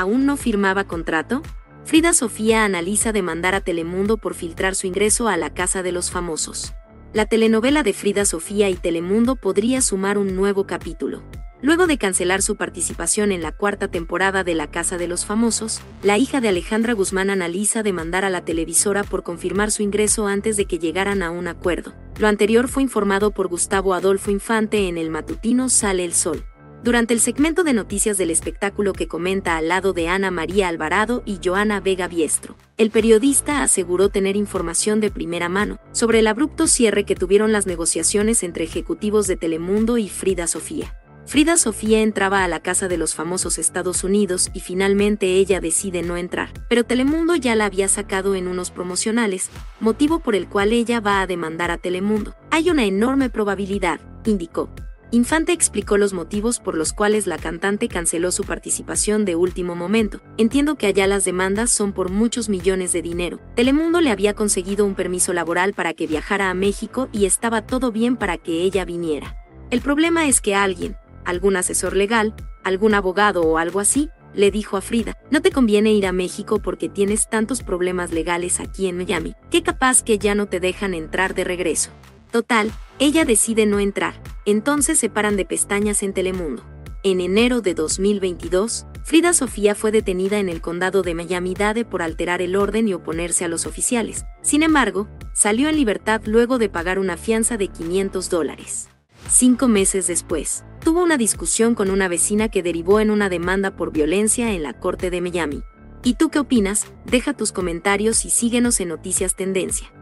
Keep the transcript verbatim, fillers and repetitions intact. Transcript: aún no firmaba contrato, Frida Sofía analiza demandar a Telemundo por filtrar su ingreso a La Casa de los Famosos. La telenovela de Frida Sofía y Telemundo podría sumar un nuevo capítulo. Luego de cancelar su participación en la cuarta temporada de La Casa de los Famosos, la hija de Alejandra Guzmán analiza demandar a la televisora por confirmar su ingreso antes de que llegaran a un acuerdo. Lo anterior fue informado por Gustavo Adolfo Infante en el matutino Sale el Sol. Durante el segmento de noticias del espectáculo que comenta al lado de Ana María Alvarado y Joana Vega Biestro, el periodista aseguró tener información de primera mano sobre el abrupto cierre que tuvieron las negociaciones entre ejecutivos de Telemundo y Frida Sofía. Frida Sofía entraba a La Casa de los Famosos Estados Unidos y finalmente ella decide no entrar, pero Telemundo ya la había sacado en unos promocionales, motivo por el cual ella va a demandar a Telemundo. Hay una enorme probabilidad, indicó. Infante explicó los motivos por los cuales la cantante canceló su participación de último momento. Entiendo que allá las demandas son por muchos millones de dinero. Telemundo le había conseguido un permiso laboral para que viajara a México y estaba todo bien para que ella viniera. El problema es que alguien, algún asesor legal, algún abogado o algo así, le dijo a Frida, no te conviene ir a México porque tienes tantos problemas legales aquí en Miami, que capaz que ya no te dejan entrar de regreso. Total, ella decide no entrar, entonces se paran de pestañas en Telemundo. En enero de dos mil veintidós, Frida Sofía fue detenida en el condado de Miami-Dade por alterar el orden y oponerse a los oficiales. Sin embargo, salió en libertad luego de pagar una fianza de quinientos dólares. Cinco meses después, tuvo una discusión con una vecina que derivó en una demanda por violencia en la corte de Miami. ¿Y tú qué opinas? Deja tus comentarios y síguenos en Noticias Tendencia.